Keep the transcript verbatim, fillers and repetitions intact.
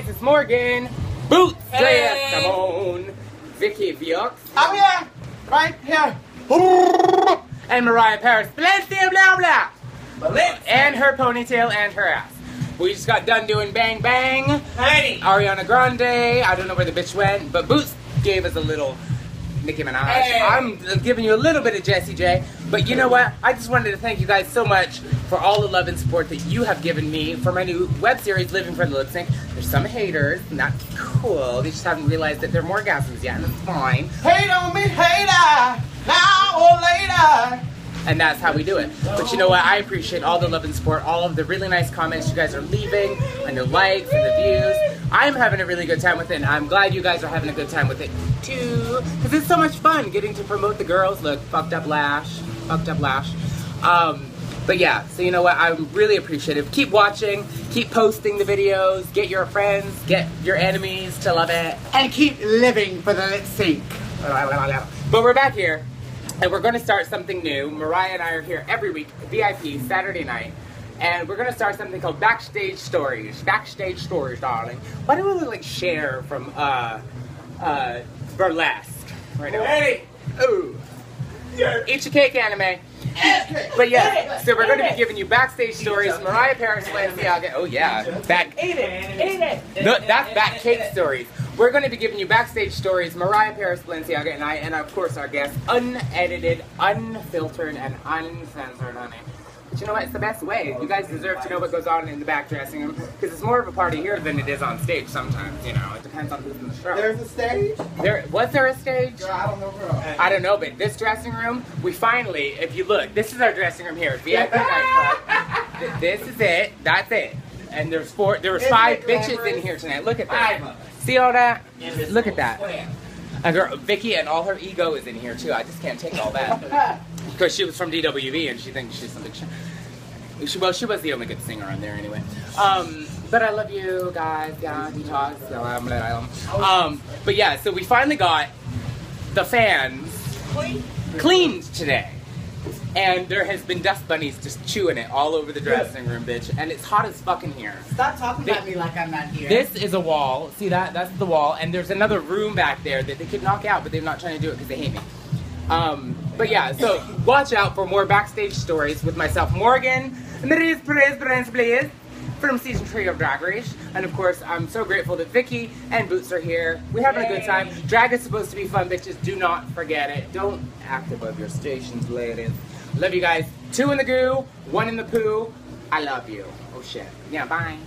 guys, it's Morgan. Boots. Hey. Simone. Vicky Bjork. I'm here. Right here. And Mariah Paris Balenciaga, blah, blah. Balenciaga. And her ponytail and her ass. We just got done doing Bang Bang. Hey. Ariana Grande. I don't know where the bitch went, but Boots gave us a little Nicki Minaj. Hey. I'm giving you a little bit of Jessie J, but you know what? I just wanted to thank you guys so much for all the love and support that you have given me for my new web series, Living for the Look Sync. There's some haters, not cool. They just haven't realized that they're morgasms yet, and it's fine. Hate on me, hater, now or later. And that's how we do it. But you know what? I appreciate all the love and support, all of the really nice comments you guys are leaving, and the likes and the views. I'm having a really good time with it, and I'm glad you guys are having a good time with it too. Because it's so much fun getting to promote the girls. Look, fucked up lash, fucked up lash. Um, but yeah, so you know what? I'm really appreciative. Keep watching, keep posting the videos, get your friends, get your enemies to love it. And keep living for the lip sync. But we're back here. And we're going to start something new. Mariah and I are here every week, V I P, Saturday night. And we're going to start something called Backstage Stories. Backstage Stories, darling. Why do we look like Cher from uh, uh, Burlesque right now? Hey! Ooh. Yeah. Eat your cake, anime. But yeah, so we're going to be giving you Backstage Stories, Mariah Paris Balenciaga. Oh yeah, back. Eat it, eat it. No, that's back cake stories. We're going to be giving you Backstage Stories, Mariah Paris Balenciaga and I, and of course our guests, unedited, unfiltered, and uncensored, honey. But you know what? It's the best way. You guys deserve to know what goes on in the back dressing room, because it's more of a party here than it is on stage sometimes, you know. It depends on who's in the show. There's a stage? There, was there a stage? Girl, I don't know, girl. I don't know, but this dressing room, we finally, if you look, this is our dressing room here. V I P nightclub. This is it. That's it. And there's four, there were five bitches in here tonight. Look at that. See all that? Look at that. And girl, Vicky and all her ego is in here too. I just can't take all that. Because she was from D W V and she thinks she's something. She, well, she was the only good singer on there anyway. Um, but I love you guys. Yeah, he talks. So I'm gonna, um, but yeah, so we finally got the fans cleaned today. And there has been dust bunnies just chewing it all over the dressing room, bitch. And it's hot as fucking here. Stop talking they, about me like I'm not here. This is a wall. See that? That's the wall. And there's another room back there that they could knock out, but they're not trying to do it because they hate me. Um, but yeah, so watch out for more Backstage Stories with myself, Morgan, Mariah Paris Balenciaga, from season three of Drag Race. And of course, I'm so grateful that Vicky and Boots are here. We're having Yay. a good time. Drag is supposed to be fun, bitches. Do not forget it. Don't act above your stations, ladies. Love you guys. Two in the goo, one in the poo. I love you. Oh shit. Yeah, bye.